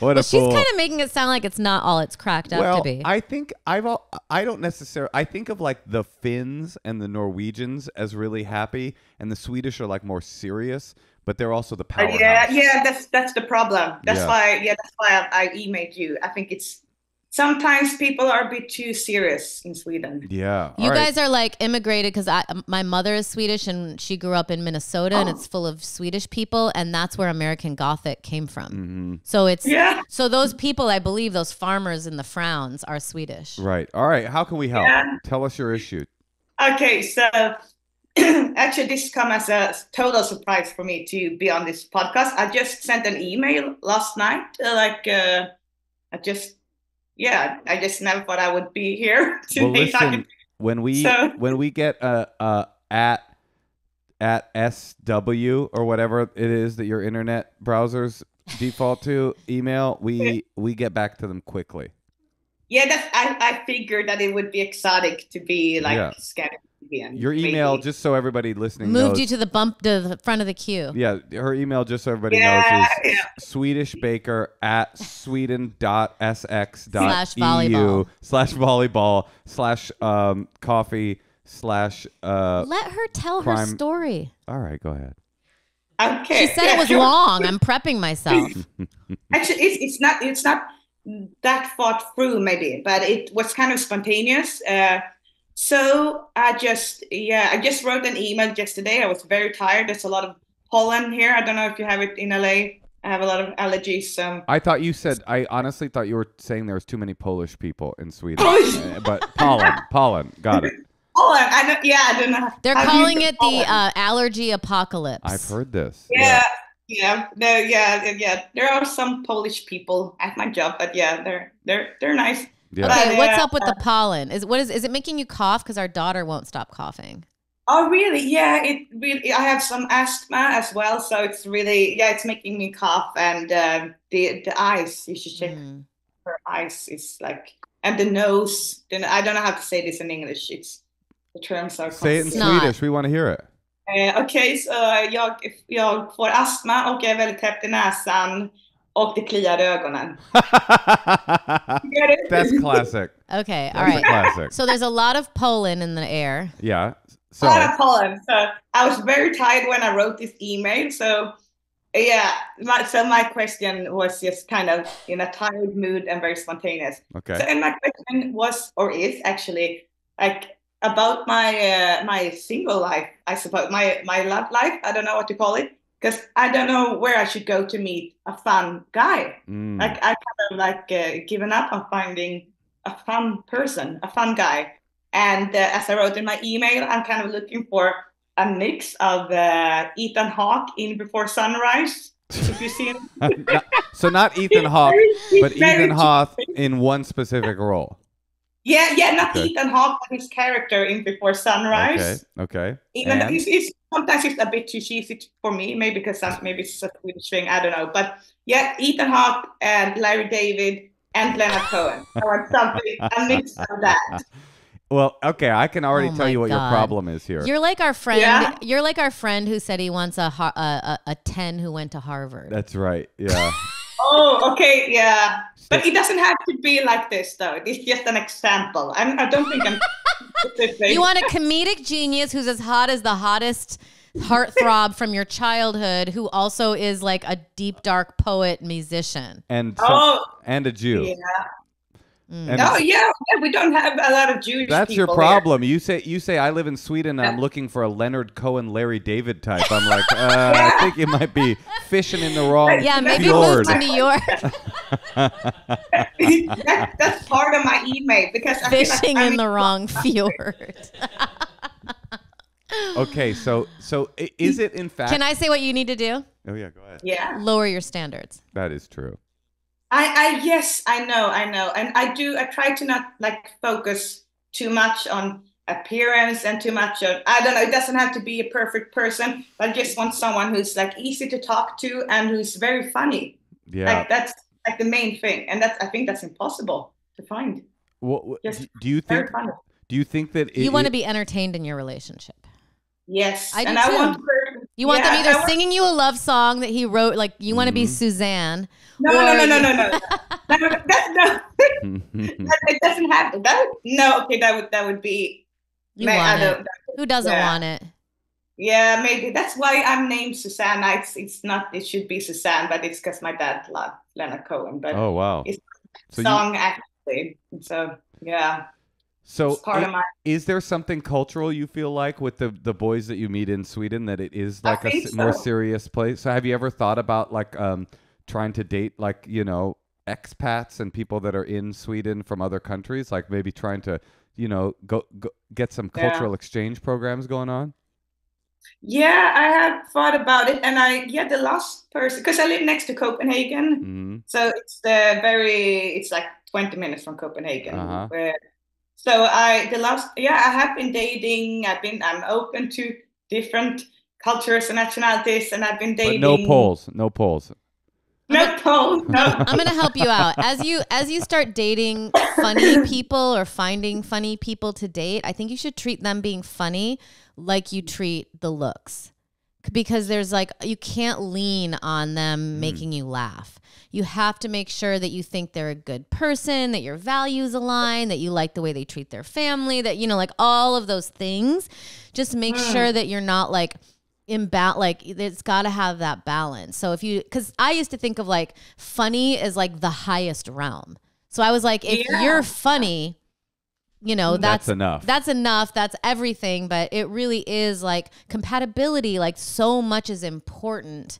What a fool. She's kind of making it sound like it's not all it's cracked up to be. I think I don't necessarily. I think of like the Finns and the Norwegians as really happy, and the Swedish are like more serious. But they're also the powerhouse. Yeah, that's the problem. That's why I emailed you. I think it's sometimes people are a bit too serious in Sweden. Yeah. You guys are like immigrated, because my mother is Swedish and she grew up in Minnesota and it's full of Swedish people. And that's where American Gothic came from. Mm-hmm. So it's, so those people, I believe those farmers in the frowns are Swedish. Right. All right. How can we help? Yeah. Tell us your issue. Okay. So actually this come as a total surprise for me to be on this podcast. I just sent an email last night, I just never thought I would be here today. Well, listen, when we get at SW or whatever it is that your internet browsers default to email, we get back to them quickly. Yeah, I figured that it would be exotic to be like Scandinavian. Your email, maybe. Just so everybody listening knows. Moved you to the front of the queue. Yeah, her email, just so everybody knows, is swedishbaker@sweden.sx.eu/volleyball/coffee/ Let her tell her story. All right, go ahead. Okay. She said it was long. I'm prepping myself. Actually, it's not that thought through maybe, but it was kind of spontaneous. So I just wrote an email yesterday. I was very tired. There's a lot of pollen here. I don't know if you have it in LA. I have a lot of allergies. I thought you said, I honestly thought you were saying there was too many Polish people in Sweden, but pollen, got it. Pollen, I don't know. They're calling it the allergy apocalypse. I've heard this. Yeah. Yeah. There are some Polish people at my job, but yeah, they're nice. Yeah. Okay, what's up with the pollen? Is it making you cough? Because our daughter won't stop coughing. Oh, really? Yeah, it really. I have some asthma as well, so it's really it's making me cough, and the eyes. You should check her eyes. It's like, and the nose. Then I don't know how to say this in English. It's the terms are. Say it in Swedish. We want to hear it. Okej, så jag får astma och jag är väldigt täppt i näsan och det kliar ögonen. That's classic. Okay, all right. Classic. So there's a lot of pollen in the air. Yeah. So. A lot of pollen. So I was very tired when I wrote this email. So yeah, my question was just kind of in a tired mood and very spontaneous. Okay. So, and my question was, or is actually, like, about my single life, I suppose, my love life. I don't know what to call it, because I don't know where I should go to meet a fun guy. Like, I kind of like given up on finding a fun person, a fun guy. And as I wrote in my email, I'm kind of looking for a mix of Ethan Hawke in Before Sunrise. If you see him, so not Ethan Hawke, but Ethan Hawke in one specific role. Yeah, not Ethan Hawke, but his character in Before Sunrise. Okay. Even sometimes it's a bit too cheesy for me, maybe because maybe it's a Swedish thing. I don't know. But yeah, Ethan Hawke and Larry David and Leonard Cohen, or something, a mix of that. Well, okay, I can already tell you what your problem is here. You're like our friend. Yeah. You're like our friend who said he wants a 10 who went to Harvard. That's right. Yeah. Oh, okay, yeah. But it doesn't have to be like this, though. It's just an example. I don't think I'm... You want a comedic genius who's as hot as the hottest heartthrob from your childhood, who also is like a deep, dark poet, musician. And and a Jew. Yeah. We don't have a lot of Jewish people. That's your problem. Here. You say I live in Sweden and I'm looking for a Leonard Cohen, Larry David type. I'm like, I think you might be fishing in the wrong maybe move to New York. That's part of my email, because fishing in the wrong fjord. Okay, so is it in fact? Can I say what you need to do? Oh yeah, go ahead. Yeah, lower your standards. That is true. I know. And I try to not like focus too much on appearance and too much on, I don't know, it doesn't have to be a perfect person, but I just want someone who's like easy to talk to and who's very funny. Yeah. Like, that's like the main thing. And I think that's impossible to find. Well, do you think that you want to be entertained in your relationship? Yes. I do, and too. You want them either singing you a love song that he wrote, like you want to be Suzanne. No. It doesn't happen. That would be. Who doesn't want it? Yeah, maybe that's why I'm named Suzanne. It's not. It should be Suzanne, but it's because my dad loved Leonard Cohen. But oh wow! It's song. honestly. So, yeah. So is there something cultural you feel like with the boys that you meet in Sweden, that it is like a more serious place? So have you ever thought about like trying to date like, you know, expats and people that are in Sweden from other countries, like maybe trying to, you know, go get some cultural exchange programs going on? Yeah, I have thought about it, and the last person, because I live next to Copenhagen, so it's it's like 20 minutes from Copenhagen. So I have been dating. I'm open to different cultures and nationalities, and I've been dating. But no Poles. No Poles. No. I'm gonna help you out as you start dating funny people or finding funny people to date. I think you should treat them being funny like you treat the looks, because there's like, you can't lean on them making you laugh. You have to make sure that you think they're a good person, that your values align, that you like the way they treat their family, that, you know, like all of those things. Just make sure that you're not like it's got to have that balance. So because I used to think of like funny as like the highest realm. So I was like, if you're funny, you know, that's enough. That's everything. But it really is like compatibility. Like so much is important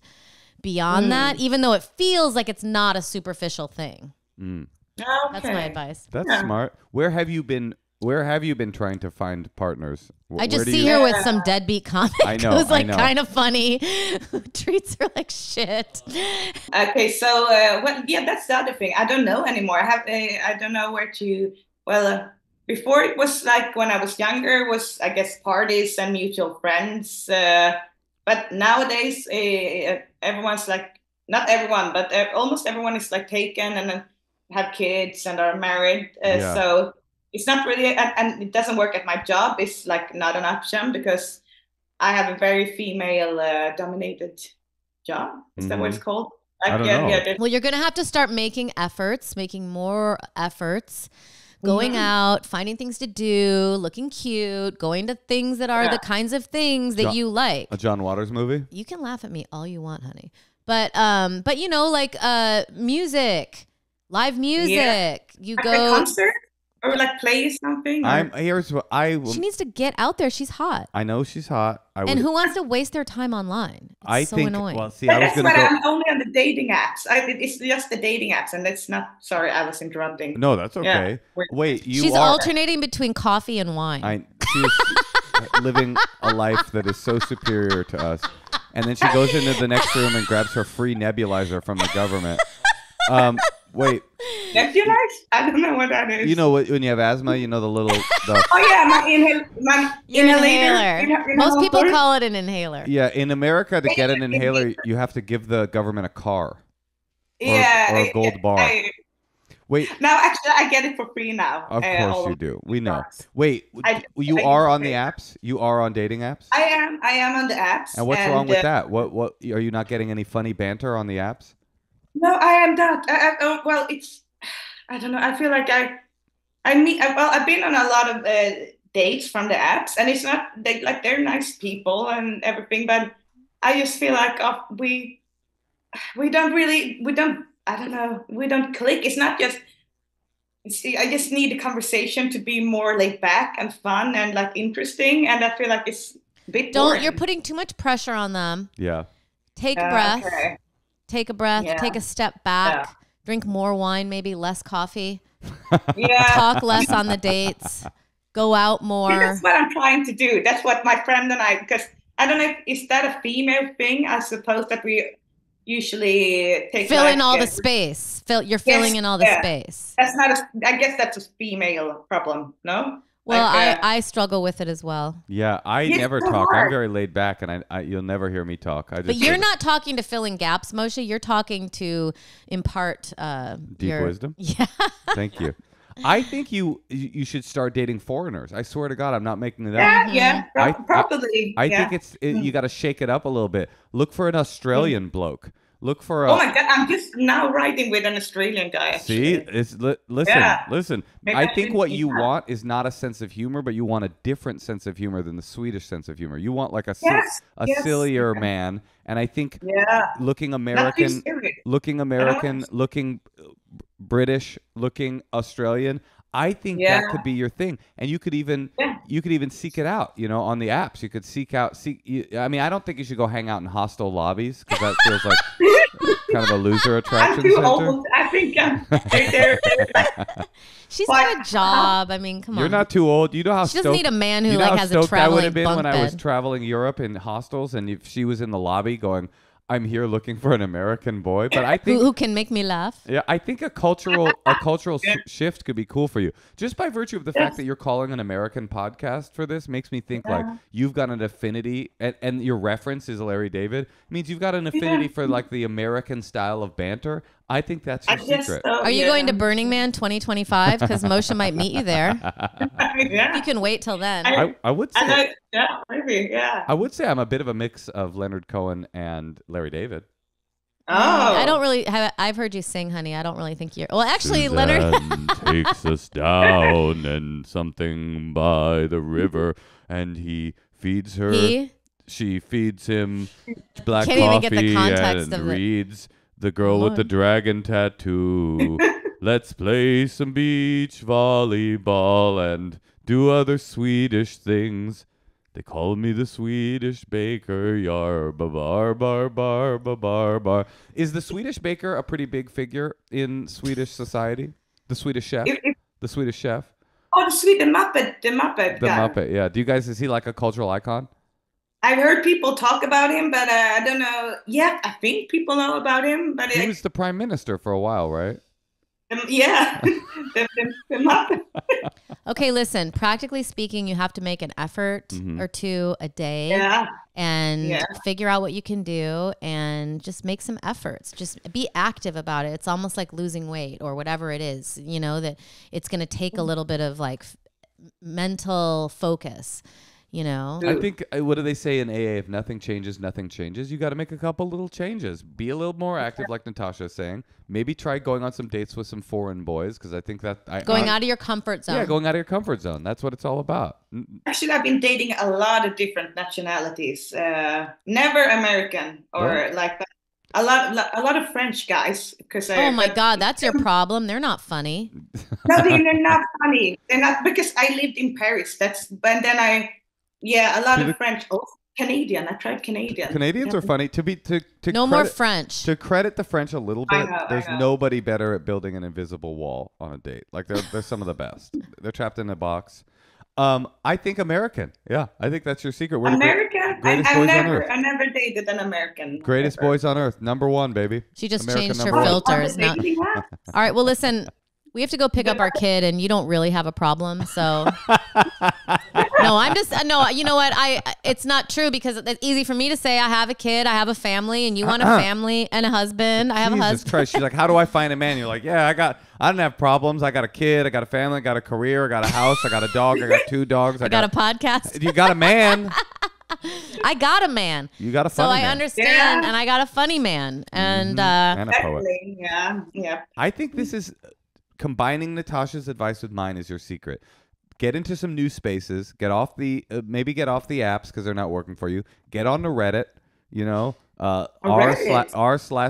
beyond that, even though it feels like it's not a superficial thing. Okay. That's my advice. That's smart. Where have you been trying to find partners? I just see her with some deadbeat comic who's like kind of funny, who treats her like shit. Okay. So, that's the other thing. I don't know anymore. I don't know where to, before it was like when I was younger, I guess parties and mutual friends. But nowadays, everyone's like, not everyone, but almost everyone is like taken and then have kids and are married. So it's not really, and it doesn't work at my job. It's like not an option because I have a very female dominated job. Is that what it's called? I don't know. Yeah, well, you're going to have to start making more efforts. Going out, finding things to do, looking cute, going to things that are the kinds of things that you like. A John Waters movie? You can laugh at me all you want, honey. But you know, like music, live music. Yeah. You like go a concert or like play something. She needs to get out there. She's hot. I know she's hot. And who wants to waste their time online? It's so annoying. Well, see, I'm only on the dating apps. It's just the dating apps, and that's not. Sorry, I was interrupting. No, that's okay. Yeah. Wait, she's alternating between coffee and wine. She's living a life that is so superior to us, and then she goes into the next room and grabs her free nebulizer from the government. Wait. Nebulizer? I don't know what that is. You know what? When you have asthma, you know the oh yeah, my inhaler. Most people call it an inhaler. Yeah, in America, to get an inhaler, you have to give the government a car. Or a gold bar. Wait. No, actually, I get it for free now. Of course you do. We know. Wait, you are on the apps? You are on dating apps? I am on the apps. And what's wrong with that? What are you not getting any funny banter on the apps? No, I am not. I don't know. I feel like I've been on a lot of dates from the apps, and it's not like they're nice people and everything, but I just feel like we don't click. It's not just, I just need the conversation to be more laid back and fun and like interesting. And I feel like it's a bit boring. You're putting too much pressure on them. Yeah. Take a breath. Okay. Take a breath, take a step back, drink more wine, maybe less coffee, talk less on the dates, go out more. That's what I'm trying to do. That's what my friend and I, because I don't know, is that a female thing? I suppose that we usually fill in all the space. That's not I guess that's a female problem, no? Well, I struggle with it as well. Yeah, I never talk. I'm very laid back, and you'll never hear me talk. But you're not talking to fill in gaps, Moshe. You're talking to impart deep wisdom. Yeah. Thank you. I think you should start dating foreigners. I swear to God, I'm not making it up. Yeah, probably. I think you got to shake it up a little bit. Look for an Australian bloke. Look for a... Oh my God, I'm just now writing with an Australian guy. Actually. See, listen. I think what you want is not a sense of humor, but you want a different sense of humor than the Swedish sense of humor. You want like a sillier man. And I think looking American, British-looking Australian. I think that could be your thing, and you could even seek it out, you know, on the apps. You could seek out. I mean, I don't think you should go hang out in hostel lobbies because that feels like kind of a loser attraction. I'm too old. I think I'm right there. She's got a job. I mean, come on. You're not too old. You know how she doesn't need a man who like has a traveling bunk bed. I would have been when I was traveling Europe in hostels, and if she was in the lobby going, I'm here looking for an American boy, but I think who can make me laugh. Yeah, I think a cultural shift could be cool for you. Just by virtue of the fact that you're calling an American podcast for this makes me think like you've got an affinity, and your reference is Larry David. It means you've got an affinity for like the American style of banter. I think that's your secret. So, Are you going to Burning Man 2025? Because Moshe might meet you there. You can wait till then. I would say. I would say I'm a bit of a mix of Leonard Cohen and Larry David. Oh. I don't really have, I've heard you sing, honey. I don't really think you're. Well, actually, Suzanne Leonard takes us down and something by the river, and he feeds her. She feeds him black coffee and reads. The girl with the dragon tattoo. Let's play some beach volleyball and do other Swedish things. They call me the Swedish baker. Yar, bar, bar, bar, bar, bar. Is the Swedish baker a pretty big figure in Swedish society? The Swedish chef? The Swedish chef? Oh, the Muppet. The Muppet. The Muppet, yeah. Do you guys, is he like a cultural icon? I've heard people talk about him, but I don't know. Yeah, I think people know about him. But he was the prime minister for a while, right? Yeah. Okay, listen, practically speaking, you have to make an effort or two a day and figure out what you can do and just make some efforts. Just be active about it. It's almost like losing weight or whatever it is, you know, that it's going to take a little bit of like mental focus. You know, I think, what do they say in AA? If nothing changes, nothing changes. You got to make a couple little changes. Be a little more active, like Natasha is saying. Maybe try going on some dates with some foreign boys, because I think that going out of your comfort zone. Yeah, going out of your comfort zone. That's what it's all about. Actually, I've been dating a lot of different nationalities. Never American or like that. A lot of French guys. Oh my God, that's your problem. They're not funny. No, they're not funny. They're not, because I lived in Paris. Yeah, a lot of French. Oh, Canadian. I tried Canadian. Canadians are funny. No more French. To credit the French a little bit, there's nobody better at building an invisible wall on a date. Like they're some of the best. They're trapped in a box. I think American. Yeah, I think that's your secret. American? I've never dated an American. Greatest boys on earth. #1, baby. She just changed her filters. All right, well, listen. We have to go pick up our kid, and you don't really have a problem, so. No, I'm just, no, you know what? It's not true, because it's easy for me to say I have a kid, I have a family, and you want a family and a husband. I have a husband. Jesus Christ. She's like, how do I find a man? You're like, yeah, I don't have problems. I got a kid, I got a family, I got a career, I got a house, I got a dog, I got 2 dogs. I got a podcast. You got a man. I got a man. You got a funny man. So I understand, and I got a funny man. And, and a poet. Yeah. I think this is... Combining Natasha's advice with mine is your secret. Get into some new spaces. Get off the maybe get off the apps because they're not working for you. Get on to Reddit. You know, r/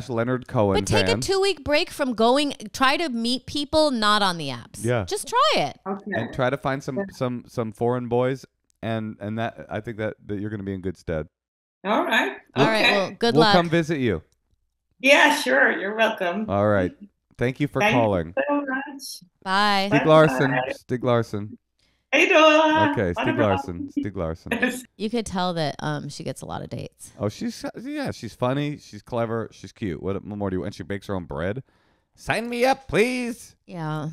Leonard Cohen. But take a 2-week break from going. Try to meet people not on the apps. Yeah, just try it. Okay. And try to find some foreign boys. And that I think that you're going to be in good stead. All right. All right. Well, good luck. We'll come visit you. Yeah, sure. You're welcome. All right. Thank you for calling. Thank you so much. Bye. Stig Larsson. Hey, Dola. Okay, Stig Larsson. You could tell that she gets a lot of dates. Oh, she's funny. She's clever. She's cute. What more do you want? She bakes her own bread. Sign me up, please. Yeah.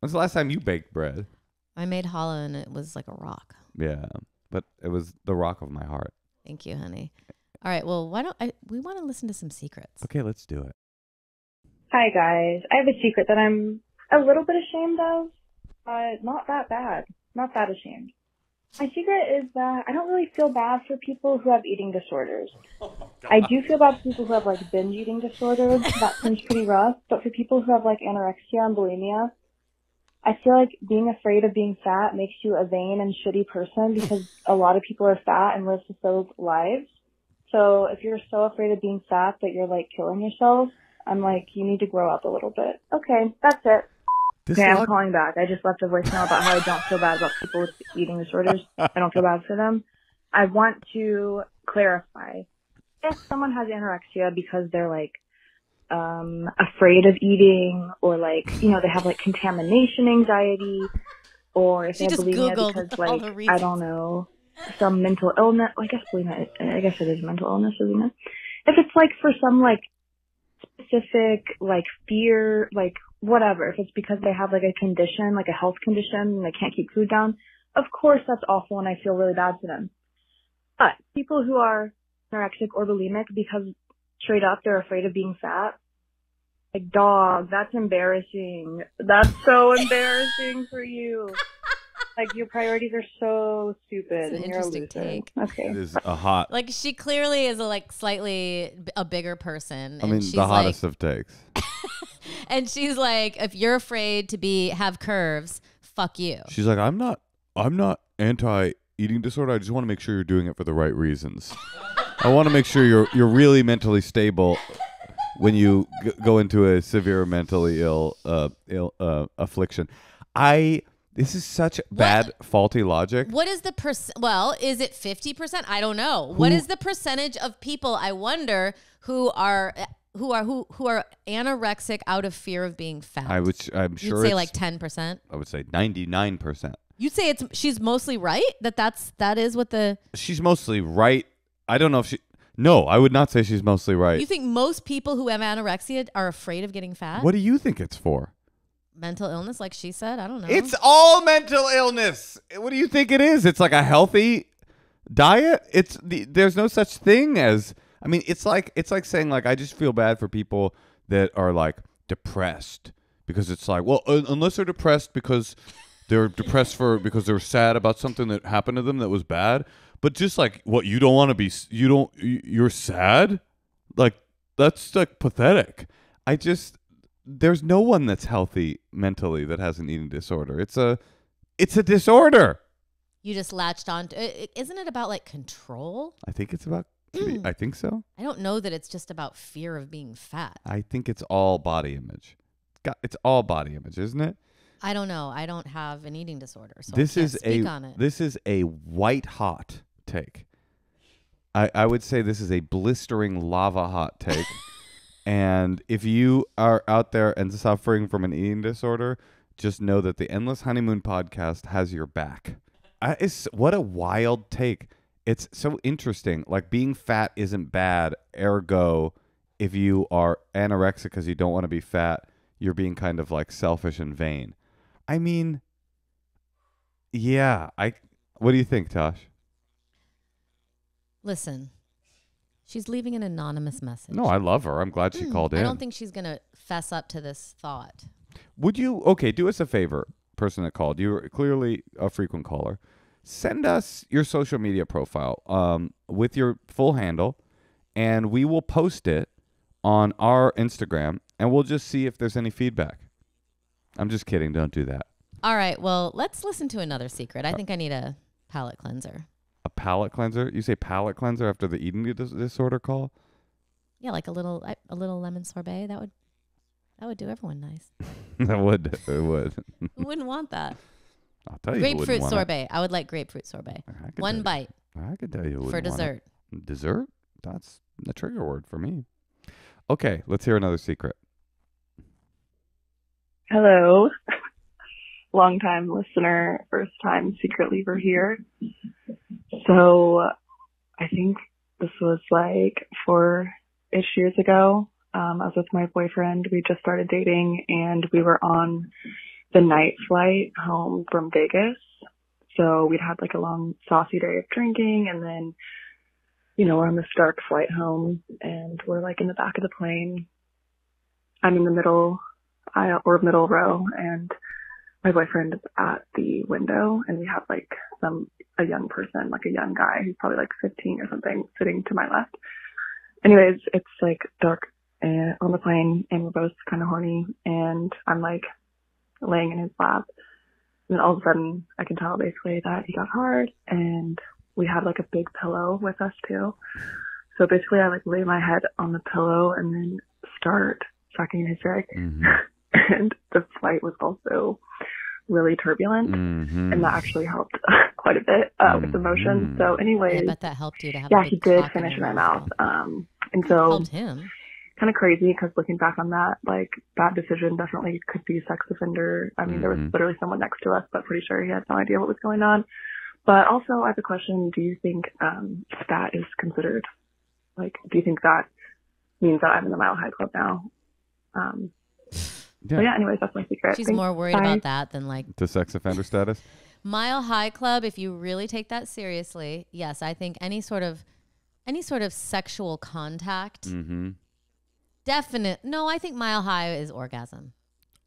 When's the last time you baked bread? I made challah, and it was like a rock. Yeah, but it was the rock of my heart. Thank you, honey. All right, well, we want to listen to some secrets. Okay, let's do it. Hi, guys. I have a secret that I'm a little bit ashamed of, but not that bad. Not that ashamed. My secret is that I don't really feel bad for people who have eating disorders. Oh, I do feel bad for people who have, like, binge eating disorders. That seems pretty rough. But for people who have, like, anorexia and bulimia, I feel like being afraid of being fat makes you a vain and shitty person because a lot of people are fat and live fulfilled lives. So if you're so afraid of being fat that you're, like, killing yourself, I'm like, you need to grow up a little bit. Okay, that's it. I'm calling back. I just left a voicemail about how I don't feel bad about people with eating disorders. I don't feel bad for them. I want to clarify. If someone has anorexia because they're like afraid of eating, or like, you know, they have like contamination anxiety, or if they have bulimia because like, I don't know, some mental illness. I guess bulimia, I guess it is mental illness, isn't it? If it's like for some like specific like fear, like whatever, if it's because they have like a condition, like a health condition, and they can't keep food down, of course that's awful and I feel really bad for them. But people who are anorexic or bulimic because straight up they're afraid of being fat, like, dog, that's embarrassing. That's so embarrassing for you. Like, your priorities are so stupid. It's an interesting take. Okay. It is a hot. Like, she clearly is a, like, slightly a bigger person. I mean, she's the hottest like, of takes. And she's like, if you're afraid to have curves, fuck you. She's like, I'm not anti-eating disorder. I just want to make sure you're doing it for the right reasons. I want to make sure you're really mentally stable when you go into a severe mentally ill affliction. This is such bad, faulty logic. What is the well, is it 50%? I don't know. What is the percentage of people, I wonder, who are anorexic out of fear of being fat? I'm sure you'd say like 10%. I would say 99%. You'd say she's mostly right? That is what the... She's mostly right. I don't know if she... No, I would not say she's mostly right. You think most people who have anorexia are afraid of getting fat? What do you think it's for? Mental illness, like she said? I don't know. It's all mental illness. What do you think it is? It's like a healthy diet. There's no such thing as... I mean, it's like saying, like, I just feel bad for people that are, like, depressed. Because it's like, well, unless they're depressed because... They're depressed because they're sad about something that happened to them that was bad. But just like, what, you don't want to be, you're sad? Like, that's like pathetic. There's no one that's healthy mentally that has an eating disorder. It's a disorder. You just latched on to, isn't it about like control? I think it's about, I think so. I don't know that it's just about fear of being fat. I think it's all body image. It's all body image, isn't it? I don't know. I don't have an eating disorder, so I can't speak on it. This is a white-hot take. I would say this is a blistering lava-hot take. And if you are out there and suffering from an eating disorder, just know that the Endless Honeymoon podcast has your back. What a wild take. It's so interesting. Like, being fat isn't bad, ergo, if you are anorexic because you don't want to be fat, you're being kind of like selfish and vain. I mean, yeah. What do you think, Tosh? Listen, she's leaving an anonymous message. No, I love her. I'm glad she called in. I don't think she's going to fess up to this thought. Would you? Okay, do us a favor, person that called. You're clearly a frequent caller. Send us your social media profile with your full handle, and we will post it on our Instagram, and we'll just see if there's any feedback. I'm just kidding. Don't do that. All right. Well, let's listen to another secret. I think I need a palate cleanser. A palate cleanser? You say palate cleanser after the eating disorder call? Yeah, like a little lemon sorbet. That would do everyone nice. That would. It would. Who wouldn't want that? I'll tell you. Grapefruit sorbet. I would like grapefruit sorbet. One bite. I could tell you. For dessert. Dessert? That's the trigger word for me. Okay, let's hear another secret. Hello. Long-time listener, first-time secret leaver here. So I think this was like 4-ish years ago. I was with my boyfriend. We just started dating, and we were on the night flight home from Vegas. So we'd had like a long, saucy day of drinking, and then, you know, we're on this dark flight home, and we're like in the back of the plane. I'm in the middle aisle or middle row, and my boyfriend is at the window, and we have like a young person, like a young guy who's probably like 15 or something, sitting to my left. Anyways, it's like dark on the plane, and we're both kind of horny, and I'm like laying in his lap, and then all of a sudden I can tell basically that he got hard, and we had like a big pillow with us too. So basically I like lay my head on the pillow and then start fucking hysteric. Mm-hmm. And the flight was also really turbulent, mm-hmm. and that actually helped quite a bit with emotion. Mm-hmm. So anyways, I bet that helped you to have he did finish in my mouth. And so helped him. Kind of crazy, because looking back on that, like, that decision definitely could be sex offender. I mean, mm-hmm. there was literally someone next to us, but pretty sure he had no idea what was going on. But also, I have a question. Do you think that is considered, like, do you think that means that I'm in the Mile High Club now? Yeah. So yeah, anyways, that's my secret. She's more worried about that than, like, the sex offender status. Mile High Club, if you really take that seriously, yes, I think any sort of sexual contact. Mm-hmm. Definite. No, I think Mile High is orgasm.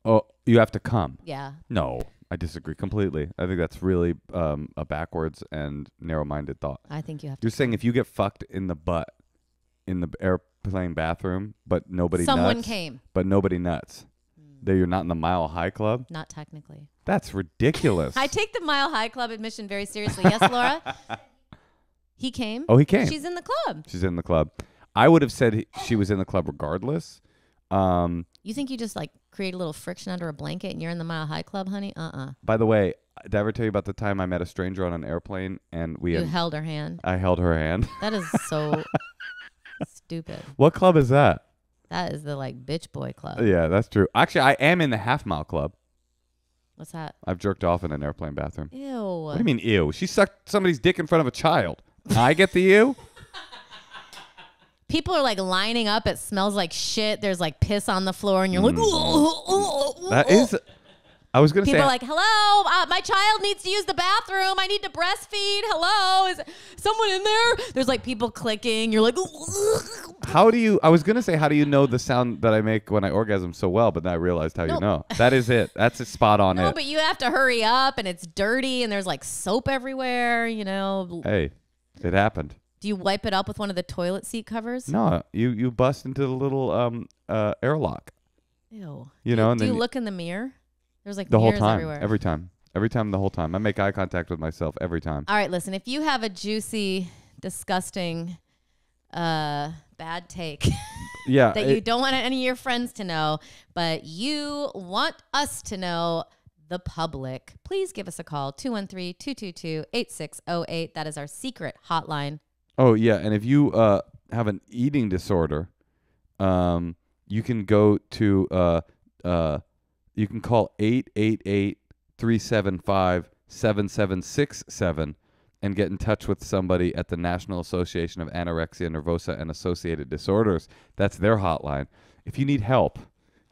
Oh, you have to come. Yeah. No, I disagree completely. I think that's really a backwards and narrow-minded thought. I think you have to. You're saying if you get fucked in the butt in the airplane bathroom, but nobody nuts. Someone came. But nobody nuts. That you're not in the Mile High Club? Not technically. That's ridiculous. I take the Mile High Club admission very seriously. Yes, Laura? He came? Oh, he came. She's in the club. She's in the club. I would have said she was in the club regardless. You think you just, like, create a little friction under a blanket and you're in the Mile High Club, honey? Uh-uh. By the way, did I ever tell you about the time I met a stranger on an airplane and we... You held her hand. I held her hand. That is so stupid. What club is that? That is the, like, bitch boy club. Yeah, that's true. Actually, I am in the half mile club. What's that? I've jerked off in an airplane bathroom. Ew. What do you mean, ew? She sucked somebody's dick in front of a child. I get the ew? People are, like, lining up. It smells like shit. There's, like, piss on the floor, and you're like, ooh. That is. I was gonna say. People are like, hello, my child needs to use the bathroom. I need to breastfeed. Hello, is someone in there? There's, like, people clicking. You're like, ooh. How do you? I was gonna say, how do you know the sound that I make when I orgasm so well? But then I realized how you know. That is it. That's a spot on. No, but you have to hurry up, and it's dirty, and there's, like, soap everywhere. You know. Hey, it happened. Do you wipe it up with one of the toilet seat covers? No, you bust into the little airlock. Ew. You know, and do you look in the mirror? There's, like, the whole time, everywhere. Every time, the whole time. I make eye contact with myself every time. All right, listen. If you have a juicy, disgusting, bad take, yeah, that you don't want any of your friends to know, but you want us to know, the public, please give us a call, 213-222-8608. That is our secret hotline. Oh, yeah. And if you have an eating disorder, you can go to, you can call 888-375-7767 and get in touch with somebody at the National Association of Anorexia Nervosa and Associated Disorders. That's their hotline. If you need help,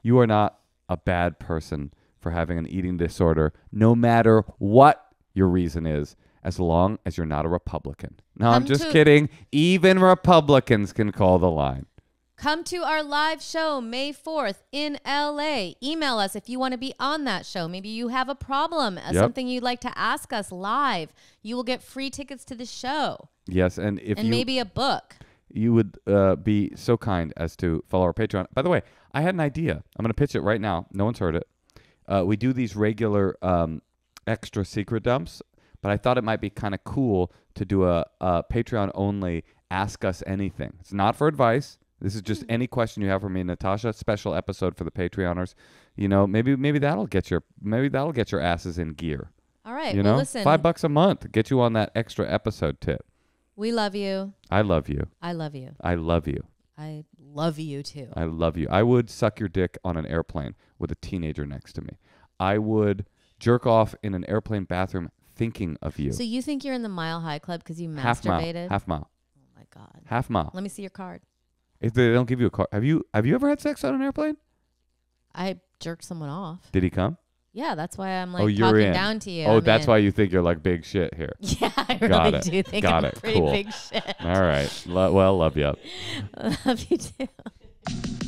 you are not a bad person for having an eating disorder, no matter what your reason is, as long as you're not a Republican. No, I'm just kidding. Even Republicans can call the line. Come to our live show May 4th in LA. Email us if you want to be on that show. Maybe you have a problem, something you'd like to ask us live. You will get free tickets to the show. Yes, and if and maybe a book. You would be so kind as to follow our Patreon. By the way, I had an idea. I'm going to pitch it right now. No one's heard it. We do these regular extra secret dumps. But I thought it might be kind of cool to do a Patreon-only Ask Us Anything. It's not for advice. This is just any question you have for me, Natasha. Special episode for the Patreoners. You know, maybe that'll get your asses in gear. All right. You know, well, listen, $5 a month get you on that extra episode tip. We love you. I love you. I love you. I love you. I love you too. I love you. I would suck your dick on an airplane with a teenager next to me. I would jerk off in an airplane bathroom. Thinking of you. So you think you're in the Mile High Club because you masturbated? Half mile. Oh my God. Half mile. Let me see your card. If they don't give you a card, have you ever had sex on an airplane? I jerked someone off. Did he come? Yeah, that's why I'm like talking down to you. Oh, that's why you think you're like big shit here. Yeah, I really do think I'm pretty big shit. All right. Well, love you. Love you too.